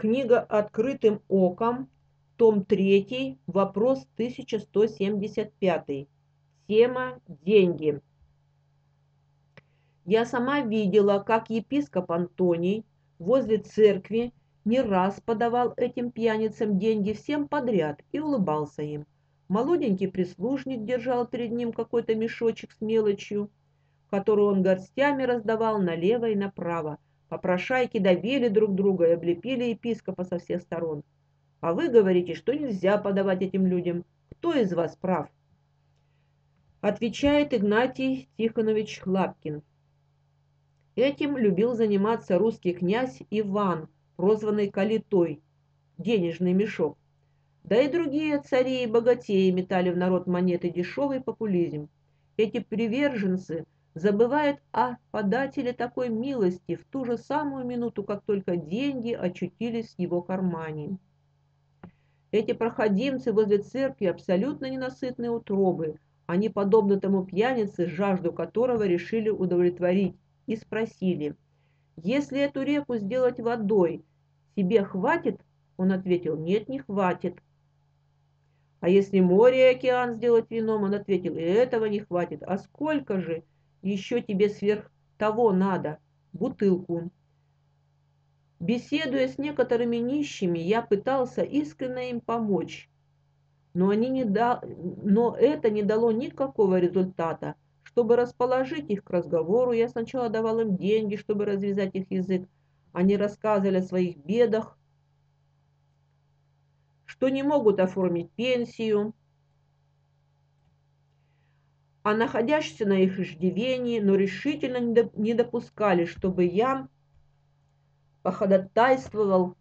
Книга «Открытым оком», том 3, вопрос 1175. Тема «Деньги». Я сама видела, как епископ Антоний возле церкви не раз подавал этим пьяницам деньги всем подряд и улыбался им. Молоденький прислужник держал перед ним какой-то мешочек с мелочью, которую он горстями раздавал налево и направо. Попрошайки давили друг друга и облепили епископа со всех сторон. А вы говорите, что нельзя подавать этим людям. Кто из вас прав? Отвечает Игнатий Тихонович Лапкин. Этим любил заниматься русский князь Иван, прозванный Калитой, денежный мешок. Да и другие цари и богатеи метали в народ монеты, дешевый популизм. Эти приверженцы забывают о подателе такой милости в ту же самую минуту, как только деньги очутились в его кармане. Эти проходимцы возле церкви абсолютно ненасытные утробы. Они, подобно тому пьянице, жажду которого решили удовлетворить, и спросили: «Если эту реку сделать водой, тебе хватит?» Он ответил: «Нет, не хватит». «А если море и океан сделать вином?» Он ответил: «И этого не хватит». «А сколько же еще тебе сверх того надо?» «Бутылку». Беседуя с некоторыми нищими, я пытался искренне им помочь, но это не дало никакого результата. Чтобы расположить их к разговору, я сначала давал им деньги, чтобы развязать их язык. Они рассказывали о своих бедах, что не могут оформить пенсию, а находящихся на их иждивении, но решительно не допускали, чтобы я походатайствовал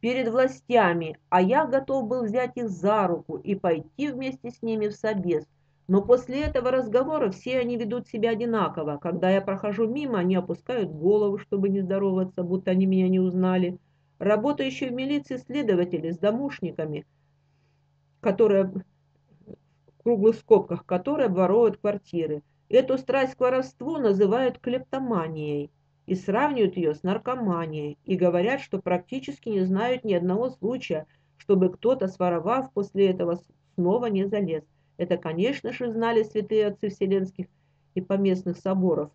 перед властями, а я готов был взять их за руку и пойти вместе с ними в собес. Но после этого разговора все они ведут себя одинаково. Когда я прохожу мимо, они опускают голову, чтобы не здороваться, будто они меня не узнали. Работающие в милиции следователи с домушниками, которые в круглых скобках, которые воруют квартиры. Эту страсть к воровству называют клептоманией и сравнивают ее с наркоманией, и говорят, что практически не знают ни одного случая, чтобы кто-то, своровав, после этого снова не залез. Это, конечно же, знали святые отцы вселенских и поместных соборов.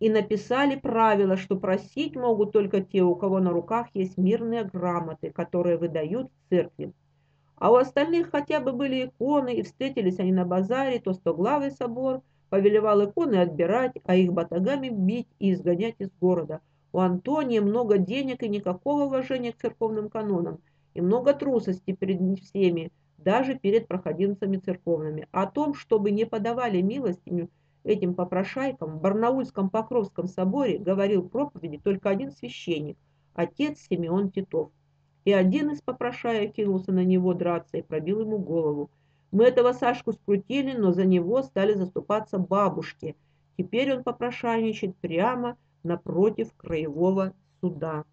И написали правило, что просить могут только те, у кого на руках есть мирные грамоты, которые выдают в церкви. А у остальных хотя бы были иконы, и встретились они на базаре, то Стоглавый собор повелевал иконы отбирать, а их батагами бить и изгонять из города. У Антония много денег и никакого уважения к церковным канонам, и много трусости перед всеми, даже перед проходимцами церковными. О том, чтобы не подавали милостыню этим попрошайкам, в Барнаульском Покровском соборе говорил проповеди только один священник, отец Симеон Титов. И один из попрошаек кинулся на него драться и пробил ему голову. Мы этого Сашку скрутили, но за него стали заступаться бабушки. Теперь он попрошайничает прямо напротив краевого суда.